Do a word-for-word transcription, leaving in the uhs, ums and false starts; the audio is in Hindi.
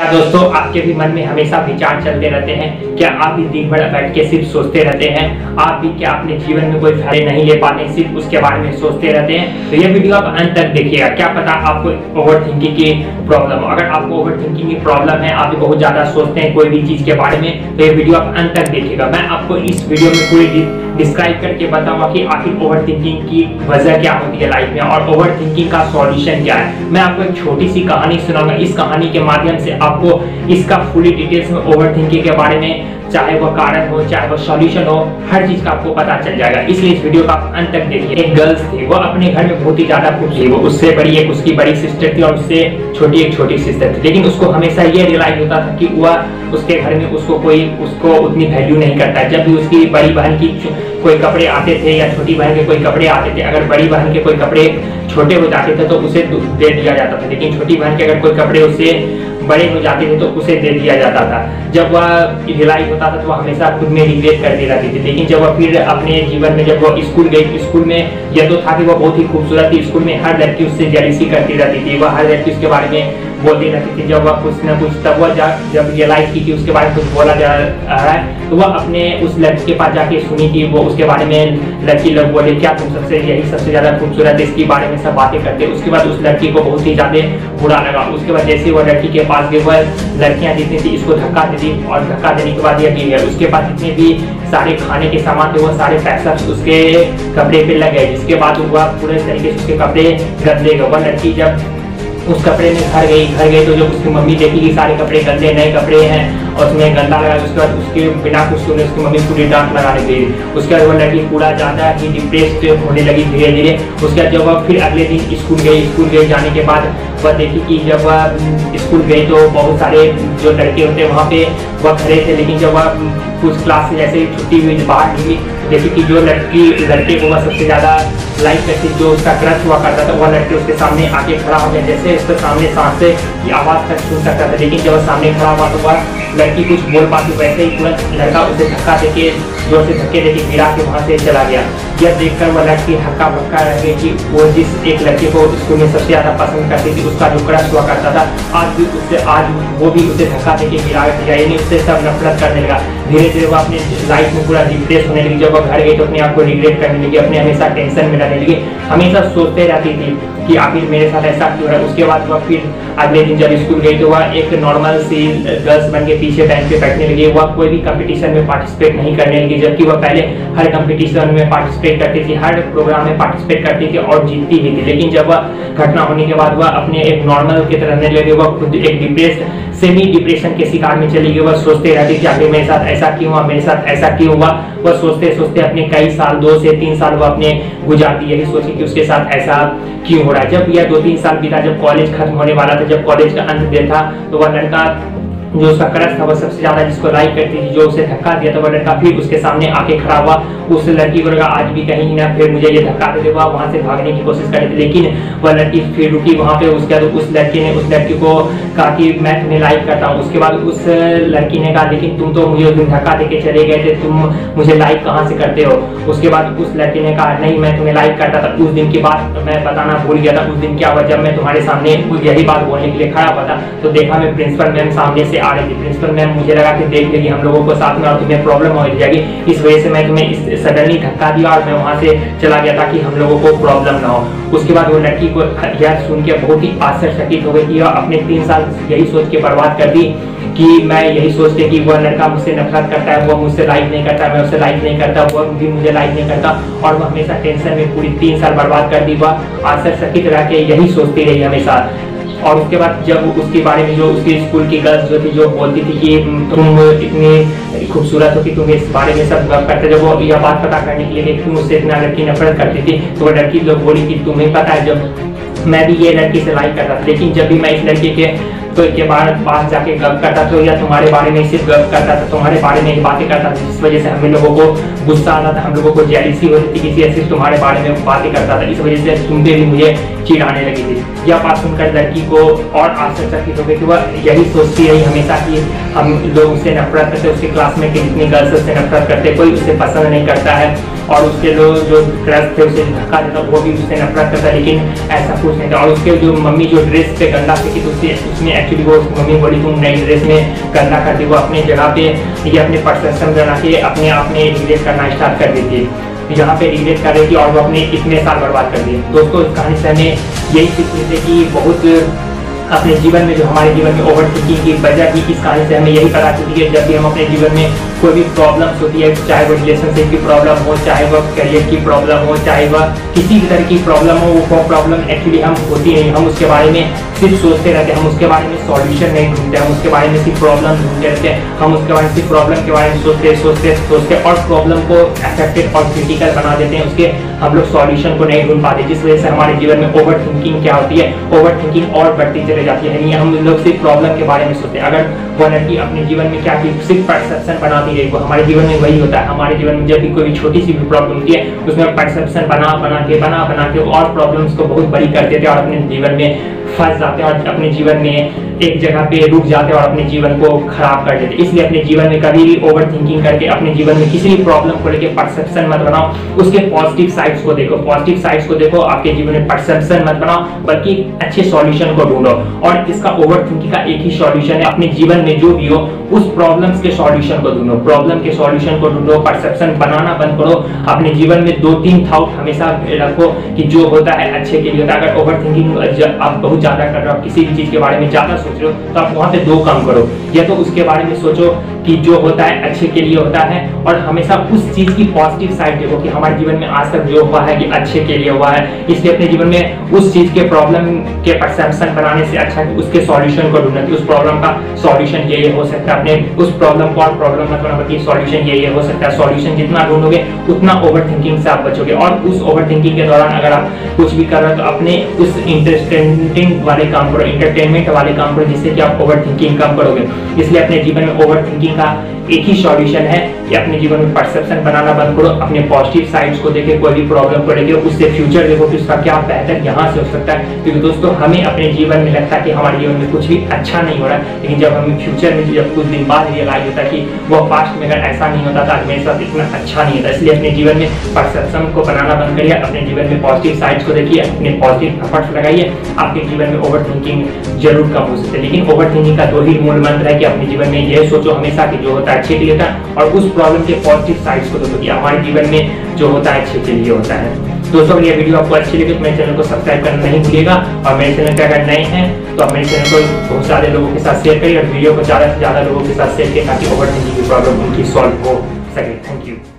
दोस्तों, आपके भी मन में हमेशा विचार चलते रहते हैं। क्या आप भी दिन भर बैठ के सिर्फ सोचते रहते हैं? आप भी क्या अपने जीवन में कोई फैसले नहीं ले पाते, सिर्फ उसके बारे में सोचते रहते हैं? तो ये वीडियो आप अंत तक देखिएगा। क्या पता आपको ओवर थिंकिंग की प्रॉब्लम हो। अगर आपको ओवर थिंकिंग की प्रॉब्लम है, आप भी बहुत ज़्यादा सोचते हैं कोई भी चीज़ के बारे में, तो ये वीडियो आप अंत तक देखिएगा। मैं आपको इस वीडियो में पूरी डिस्क्राइब करके बताऊँगा कि आखिर ओवर थिंकिंग की वजह क्या होती है लाइफ में और ओवर थिंकिंग का सॉल्यूशन क्या है। मैं आपको एक छोटी सी कहानी सुनाऊंगा। इस कहानी के माध्यम से आपको इसका फुली डिटेल्स में ओवरथिंकिंग के बारे में, चाहे वो कारण हो चाहे वो सॉल्यूशन हो, हर चीज का आपको पता चल जाएगा। इसलिए इस वीडियो का आप अंत तक देखिए। एक गर्ल्स थी, वो अपने घर में बहुत ही ज्यादा खुश थी। वो उससे बड़ी एक उसकी बड़ी सिस्टर थी और उससे छोटी एक छोटी सिस्टर थी, लेकिन उसको हमेशा ये रियलाइज होता था कि वह उसके घर में उसको कोई उसको उतनी वैल्यू नहीं करता। जब भी उसकी बड़ी बहन की कोई कपड़े आते थे या छोटी बहन के कोई कपड़े आते थे, अगर बड़ी बहन के कोई कपड़े छोटे हो जाते थे तो उसे दे दिया जाता था, लेकिन छोटी बहन के अगर कोई कपड़े उससे बड़े हो जाते थे तो उसे दे दिया जाता था। जब वह रियलाइज होता था तो वह हमेशा खुद में रिग्रेट करती रहती थी। लेकिन जब वह फिर अपने जीवन में जब वह स्कूल गई, स्कूल में यह तो था कि वह बहुत ही खूबसूरत थी, स्कूल में हर लड़की उससे जेलसी करती रहती थी, वह हर लड़की उसके बारे में बोलती रहती थी। जब वह कुछ ना कुछ तब वह जब रियलाइज की कि उसके बारे में कुछ बोला जा रहा है, तो वह अपने उस लड़की के पास जाके सुनी कि वो उसके बारे में लड़की लोग बोले क्या तुम सबसे यही सबसे ज़्यादा खूबसूरत है, इसके बारे में सब बातें करते। उसके बाद उस लड़की को बहुत ही ज़्यादा बुरा लगा। उसके बाद जैसे वह लड़की के पास गई, वह लड़कियाँ जितनी थी इसको धक्का देती और धक्का देने के बाद यह गिर गया। उसके बाद जितने भी सारे खाने के सामान थे वह सारे पैसा उसके कपड़े पर लग गए, जिसके बाद वह पूरे तरीके से उसके कपड़े गंदे गए। वह लड़की जब उस कपड़े में घर गई घर गई तो जब उसकी मम्मी देखी कि सारे कपड़े गंदे नए कपड़े हैं और उसमें गंदा लगा, उसके बाद उसके बिना कुछ सुने उसकी मम्मी पूरी डांट लगाने लगी। उसके बाद वो लड़की पूरा ज़्यादा ही डिप्रेस्ड होने लगी धीरे धीरे। उसके बाद जब वह फिर अगले दिन स्कूल गई, स्कूल गई जाने के बाद वह देखी कि जब वह स्कूल गई तो बहुत सारे जो लड़के होते हैं वहाँ पर वह खड़े थे, लेकिन जब वह कुछ क्लास से जैसे छुट्टी हुई बाहर निकली, जैसे कि जो लड़की लड़के को वह सबसे ज़्यादा लाइक करती जो उसका क्रश हुआ करता था, वह लड़के उसके सामने आके खड़ा हो गया। जैसे उसके सामने सांस से आवाज़ तक सुन सकता था, लेकिन जब वह सामने खड़ा हुआ तो वह लड़की कुछ बोल पाती, वैसे ही तुरंत लड़का उसे धक्का दे के जोर से धक्के दे के गिरा के वहाँ से चला गया। यह देखकर वह लड़की हक्का बक्का रह गई कि वो जिस एक लड़के को स्कूल में सबसे ज़्यादा पसंद करती थी, उसका जो क्रश हुआ करता था, आज भी उससे आज वो भी उसे धक्का दे के गिरा दिया, यानी उससे सब नफरत करने लगा। धीरे धीरे वह अपने लाइफ में पूरा डिप्रेस होने लगी। जब वह घर गई तो अपने आप को रिग्रेट करने लगी, अपने हमेशा टेंशन में रहने लगी, हमेशा सोचते रहती थी कि आखिर मेरे साथ ऐसा क्यों रहा। उसके बाद वह फिर अगले दिन जब स्कूल गई तो वह एक नॉर्मल सी गर्ल्स बन के पीछे बेंच पे बैठने लगी। वह कोई भी कंपटीशन में पार्टिसिपेट नहीं करने लगी, जबकि वह पहले हर कंपटीशन में पार्टिसिपेट करती थी, हर प्रोग्राम में पार्टिसिपेट करती थी और जीतती भी थी। लेकिन जब वह घटना होने के बाद वह अपने एक नॉर्मल की तरह रहने लगी, वह खुद एक डिप्रेस्ड सेमी डिप्रेशन के शिकार में चली गई। वह सोचते रहती थी आखिर मेरे साथ ऐसा क्यों हुआ, मेरे साथ ऐसा क्यों हुआ। वह सोचते सोचते अपने कई साल, दो से तीन साल वह अपने गुजार दिए, यही सोचे कि उसके साथ ऐसा क्यों हो रहा है। जब यह दो तीन साल बीता, जब कॉलेज खत्म होने वाला था, जब कॉलेज का अंत दिन था, तो वह लड़का जो उसका क्रश था, वह सबसे ज़्यादा जिसको लाइक करती थी, जो उसे धक्का दिया था, वह लड़का फिर उसके सामने आके खड़ा हुआ। उस लड़की को लगा आज भी कहीं ना फिर मुझे ये धक्का दे देगा, वहाँ से भागने की कोशिश करी थी, लेकिन वह लड़की फिर रुकी वहाँ पे। उसके बाद उस लड़की ने उस लड़की को कहा कि मैं तुम्हें लाइक करता हूँ। उसके बाद उस लड़की ने कहा लेकिन तुम तो मुझे उस दिन धक्का दे के चले गए थे, तुम मुझे लाइक कहाँ से करते हो। उसके बाद उस लड़की ने कहा नहीं मैं तुम्हें लाइक करता था, उस दिन की बात मैं बताना भूल गया था। उस दिन क्या हुआ, जब मैं तुम्हारे सामने यही बात बोलने के लिए खड़ा हुआ था तो देखा मैं प्रिंसिपल मैम सामने से आ रही थी। प्रिंसिपल मैम मुझे लगा कि देख लेगी हम लोगों को साथ में और तुम्हें प्रॉब्लम हो जाएगी, इस वजह से मैं तुम्हें इस सडनली धक्का दिया और मैं वहाँ से चला गया था कि हम लोगों को प्रॉब्लम ना हो। उसके बाद वो लड़की को यह सुन के बहुत ही आश्चर्यचकित हो गई कि वह अपने तीन साल यही सोच के बर्बाद कर दी कि मैं यही सोचते कि वह लड़का मुझसे नफरत करता है, वह मुझसे लाइक नहीं करता, मैं उससे लाइक नहीं करता, वह भी मुझे लाइक नहीं करता, और वह हमेशा टेंशन में पूरी तीन साल बर्बाद कर दी। वह आश्चर्यचकित रह के यही सोचती रही हमेशा। और उसके बाद जब उसके बारे में जो उसके स्कूल की गर्ल्स जो थी जो बोलती थी कि तुम इतने खूबसूरत हो कि तुम इस बारे में सब करते, जब वो यह बात पता करने के लिए तुम उससे इतना लड़की नफरत करती थी तो वह लड़की लोग बोली कि तुम्हें पता है जब मैं भी ये लड़की से लाइक करता था, लेकिन जब भी मैं इस लड़की के तो इसके बाद पास जाके गप करता था या तुम्हारे बारे में सिर्फ गप करता था, तुम्हारे बारे में ही बातें करता था, जिस वजह से हम लोगों को गुस्सा आता था, हम लोगों को जेलसी होती थी, किसी सिर्फ तुम्हारे बारे में बातें करता था, इस वजह से तुम पे भी मुझे चिढ़ाने लगी थी। यह बात सुनकर लड़की को और आश्चर्यचकित हो गई कि वह यही सोचती रही हमेशा कि हम लोग उससे नफरत करते, उसके क्लासमेट के जितनी गर्ल्स उससे नफरत करते, कोई उससे पसंद नहीं करता है, और उसके लोग जो क्रश थे उसे धक्का देता वो भी उससे नफरत करता, लेकिन ऐसा कुछ नहीं था। और उसके जो मम्मी जो ड्रेस पे गंदा फेंकी तो उससे उसमें एक्चुअली वो मम्मी बोली तुम नई ड्रेस में गंदा करती, वो अपने जगह पे ये अपने परसेप्शन बना के अपने आप में रिग्रेट करना स्टार्ट कर देती है, यहाँ पे रिग्रेट कर रही थी और वो अपने इतने साल बर्बाद कर दिए। दोस्तों इस कहानी से हमें यही सीखने से कि बहुत अपने जीवन में जो हमारे जीवन में ओवर थिंकिंग की वजह थी, इस कहानी से हमें यही पता चलती है जब भी हम अपने जीवन में कोई भी प्रॉब्लम्स होती है, चाहे वो रिलेशनशिप की प्रॉब्लम हो, चाहे वह करियर की प्रॉब्लम हो, चाहे वह किसी भी तरह की प्रॉब्लम हो, वो प्रॉब्लम एक्चुअली हम होती नहीं, हम उसके बारे में सिर्फ सोचते रहते हैं, हम उसके बारे में सॉल्यूशन नहीं ढूंढते, हम उसके बारे में सिर्फ प्रॉब्लम ढूंढते रहते हैं, हम उसके बारे में सिर्फ प्रॉब्लम के बारे में सोचते सोचते सोचते और प्रॉब्लम को अफेक्टेड और क्रिटिकल बना देते हैं, उसके हम लोग सॉल्यूशन को नहीं ढूंढ पाते, जिस वजह से हमारे जीवन में ओवर थिंकिंग क्या होती है, ओवर थिंकिंग और बढ़ती चली जाती है। यानी हम लोग सिर्फ प्रॉब्लम के बारे में सोचते हैं। अगर वो लड़की अपने जीवन में क्या की सिर्फ परसेप्शन बनाती है, वो हमारे जीवन में वही होता है, हमारे जीवन में जब भी कोई भी छोटी सी भी प्रॉब्लम होती है उसमें परसेप्शन बना बना के बना बना के और प्रॉब्लम्स को बहुत बड़ी कर देते हैं और अपने जीवन में फंस जाते हैं और अपने जीवन में एक जगह पे रुक जाते हैं और अपने जीवन को खराब कर देते हैं। इसलिए अपने जीवन में कभी भी ओवर थिंकिंग करके अपने जीवन में किसी भी प्रॉब्लम को लेकर परसेप्शन मत बनाओ, उसके पॉजिटिव साइड्स को देखो, पॉजिटिव साइड्स को देखो, आपके जीवन में परसेप्शन मत बनाओ बल्कि अच्छे सॉल्यूशन को ढूंढो। और इसका ओवर थिंकिंग का एक ही सॉल्यूशन है, अपने जीवन में जो भी हो उस प्रॉब्लम्स के सॉल्यूशन को ढूंढो, प्रॉब्लम के सॉल्यूशन को ढूंढो, परसेप्शन बनाना बंद करो, अपने जीवन में दो तीन थॉट हमेशा रखो कि जो होता है अच्छे के लिए होता है। अगर ओवर थिंकिंग आप बहुत ज़्यादा कर रहे हो, किसी भी चीज़ के बारे में ज़्यादा सोच रहे हो, तो आप वहाँ पे दो काम करो, या तो उसके बारे में सोचो कि जो होता है अच्छे के लिए होता है और हमेशा उस चीज़ की पॉजिटिव साइड देखो कि हमारे जीवन में आज तक जो हुआ है कि अच्छे के लिए हुआ है, इसलिए अपने जीवन में उस चीज़ के प्रॉब्लम के परसेप्शन बनाने से अच्छा कि उसके सॉल्यूशन को ढूंढना कि उस प्रॉब्लम का सॉल्यूशन ये ये हो सकता है, अपने उस प्रॉब्लम को और प्रॉब्लम मत बना बल्कि सॉल्यूशन ये ये हो सकता है। सॉल्यूशन जितना ढूंढोगे उतना ओवर थिंकिंग से आप बचोगे, और उस ओवर थिंकिंग के दौरान अगर आप कुछ भी कर रहे हो तो अपने उस इंटरेस्टिंग वाले काम करो, इंटरटेनमेंट वाले काम करो, जिससे कि आप ओवर थिंकिंग कम करोगे। इसलिए अपने जीवन में ओवर थिंकिंग का एक ही सॉल्यूशन है कि अपने जीवन में परसेप्शन बनाना बंद करो, अपने पॉजिटिव साइड्स को देखे, कोई भी प्रॉब्लम को लेके उससे फ्यूचर देखो कि उसका क्या बेहतर यहाँ से हो सकता है। क्योंकि दोस्तों हमें अपने जीवन में लगता है कि हमारे जीवन में कुछ भी अच्छा नहीं हो रहा है, लेकिन जब हमें फ्यूचर में जब कुछ दिन बाद रियलाइज होता है कि वह पास्ट में अगर ऐसा नहीं होता था मेरे साथ इतना अच्छा नहीं होता। इसलिए अपने जीवन में परसेप्शन को बनाना बंद करिए, अपने जीवन में पॉजिटिव साइड्स को देखिए, अपने पॉजिटिव एफर्ट्स लगाइए, आपके जीवन में ओवर थिंकिंग जरूर कम हो सकती है। लेकिन ओवर थिंकिंग का दो ही मूल मंत्र है कि अपने जीवन में यह सोचो हमेशा कि जो होता है अच्छे के लिए होता है और उस प्रॉब्लम के पॉजिटिव साइड्स को देखो कि हमारे जीवन में जो होता है अच्छे के लिए होता है। दोस्तों ये वीडियो आपको अच्छी लगी तो मेरे चैनल को सब्सक्राइब करना नहीं भूलिएगा, और मेरे चैनल पे अगर नए हैं तो आप मेरे चैनल को बहुत सारे लोगों के साथ शेयर करिए और वीडियो को ज़्यादा से ज़्यादा लोगों के साथ शेयर करिए ताकि ओवर थिंकिंग की प्रॉब्लम उनकी सॉल्व हो सके। Thank you.